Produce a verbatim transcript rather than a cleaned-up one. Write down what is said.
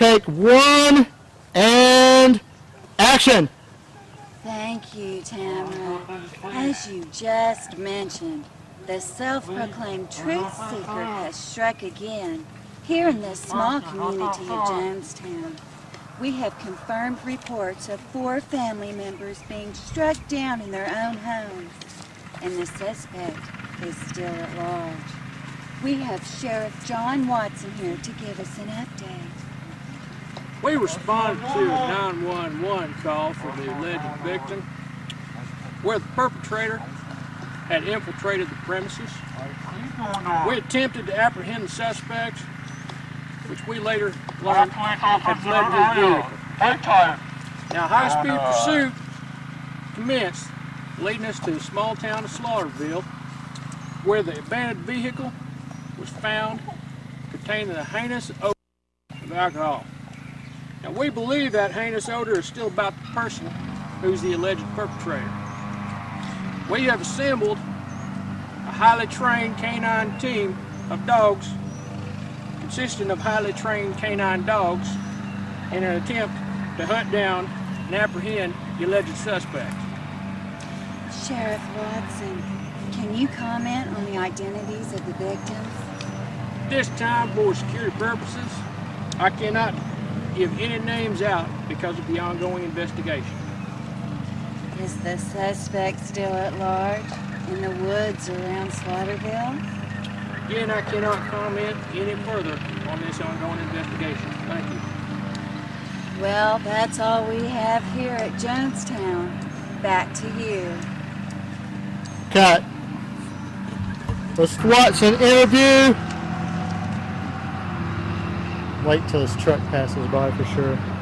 Take one and action. Thank you, Tamara. As you just mentioned, the self-proclaimed truth seeker has struck again here in this small community of Jonestown. We have confirmed reports of four family members being struck down in their own homes, and the suspect is still at large. We have Sheriff John Watson here to give us an update. We responded to a nine one one call for the alleged victim, where the perpetrator had infiltrated the premises. We attempted to apprehend the suspects, which we later learned had fled his vehicle. Now, high-speed pursuit commenced, leading us to the small town of Slaughterville, where the abandoned vehicle was found containing a heinous odor of alcohol. Now, we believe that heinous odor is still about the person who's the alleged perpetrator. We have assembled a highly trained canine team of dogs, consisting of highly trained canine dogs, in an attempt to hunt down and apprehend the alleged suspect. Sheriff Watson, can you comment on the identities of the victims? This time, for security purposes, I cannot give any names out because of the ongoing investigation. Is the suspect still at large in the woods around Slaughterville? Again, I cannot comment any further on this ongoing investigation. Thank you. Well, that's all we have here at Jonestown. Back to you. Cut. Let's watch an interview. Wait till this truck passes by for sure.